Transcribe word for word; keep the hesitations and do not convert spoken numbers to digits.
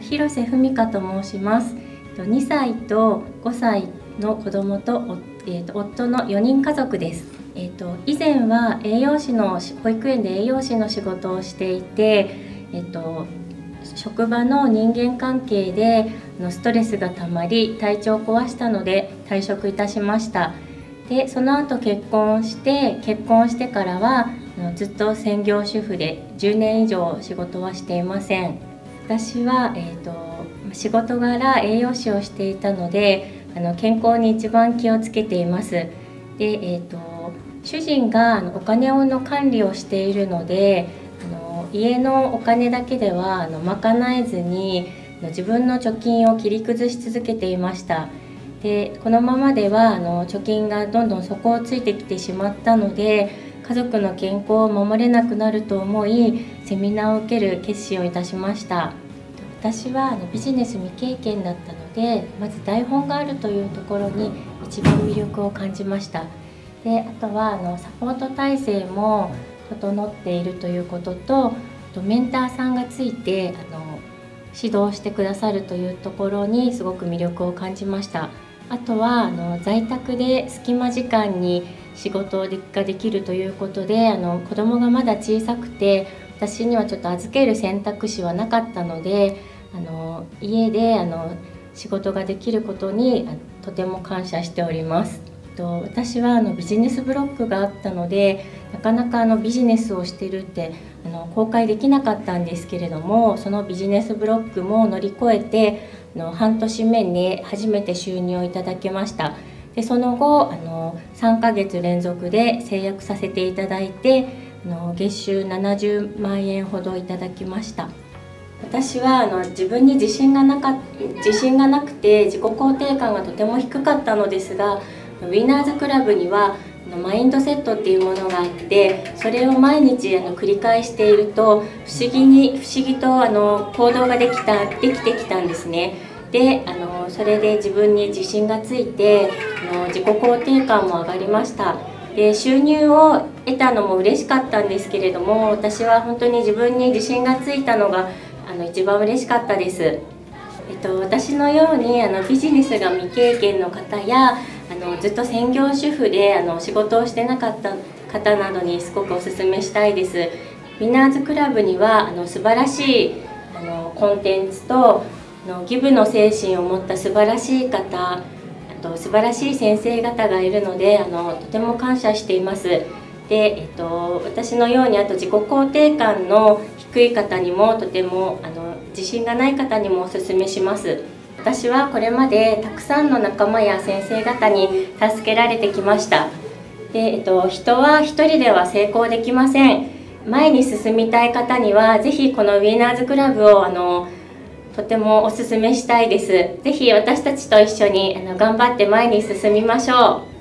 広瀬文香と申します。にさいとごさいの子供と夫のよにん家族です。えっと以前は栄養士の保育園で栄養士の仕事をしていて、えっと職場の人間関係でストレスがたまり体調を壊したので退職いたしました。でその後結婚して結婚してからはずっと専業主婦でじゅうねん以上仕事はしていません。私は、えーと、仕事柄栄養士をしていたのであの健康に一番気をつけています。で、えーと、主人がお金の管理をしているのであの家のお金だけではあの賄えずに自分の貯金を切り崩し続けていました。でこのままではあの貯金がどんどん底をついてきてしまったので家族の健康を守れなくなると思いセミナーを受ける決心をいたしました。私はあのビジネス未経験だったのでまず台本があるというところに一番魅力を感じました。であとはあのサポート体制も整っているということとメンターさんがついてあの指導してくださるというところにすごく魅力を感じました。あとはあの在宅で隙間時間に仕事ができるということであの子供がまだ小さくて私にはちょっと預ける選択肢はなかったのであの家であの仕事ができることにとても感謝しております。と私はあのビジネスブロックがあったのでなかなかあのビジネスをしてるってあの公開できなかったんですけれどもそのビジネスブロックも乗り越えてあの半年目に初めて収入をいただきました。でその後あのさんかげつ連続で成約させていただいてあの月収ななじゅうまんえんほどいただきました。私はあの自分に自信がなか自信がなくて自己肯定感がとても低かったのですがウィナーズクラブにはマインドセットっていうものがあってそれを毎日あの繰り返していると不思議に不思議とあの行動ができたできてきたんですね。であのそれで自分に自信がついてあの自己肯定感も上がりました。で収入を得たのも嬉しかったんですけれども私は本当に自分に自信がついたのがあの一番嬉しかったです。えっと、私のようにあのビジネスが未経験の方やあのずっと専業主婦であの仕事をしてなかった方などにすごくおすすめしたいです。ウィナーズクラブにはあの素晴らしいあのコンテンツとあのギブの精神を持った素晴らしい方あと素晴らしい先生方がいるのであのとても感謝しています。で、えっと、私のようにあと自己肯定感の低い方にもとてもあの自信がない方にもおすすめします。私はこれまでたくさんの仲間や先生方に助けられてきました。で、えっと、人は一人では成功できません。前に進みたい方にはぜひこのウィナーズクラブをあのとてもおすすめしたいです。ぜひ私たちと一緒にあの頑張って前に進みましょう。